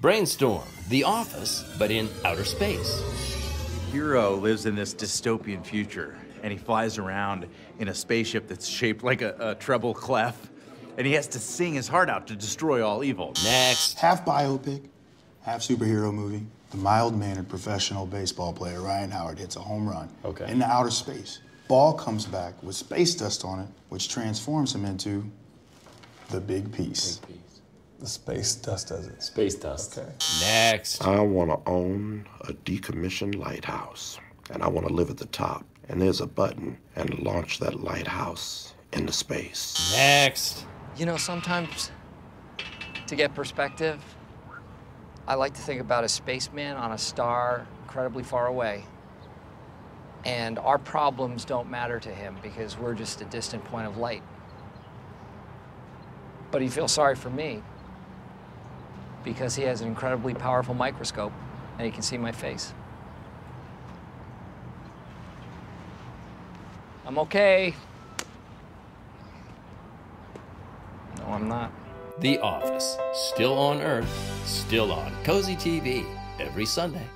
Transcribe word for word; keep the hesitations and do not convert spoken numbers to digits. Brainstorm, The Office, but in outer space. The hero lives in this dystopian future, and he flies around in a spaceship that's shaped like a, a treble clef, and he has to sing his heart out to destroy all evil. Next. Half biopic, half superhero movie. The mild-mannered professional baseball player Ryan Howard hits a home run okay. into outer space. Ball comes back with space dust on it, which transforms him into the big piece. Big piece. The space dust does it. Space dust. Okay. Next. I want to own a decommissioned lighthouse, and I want to live at the top. And there's a button, and launch that lighthouse into space. Next. You know, sometimes to get perspective, I like to think about a spaceman on a star incredibly far away. And our problems don't matter to him because we're just a distant point of light. But he feels sorry for me, because he has an incredibly powerful microscope and he can see my face. I'm okay. No, I'm not. The Office, still on Earth, still on COZI T V every Sunday.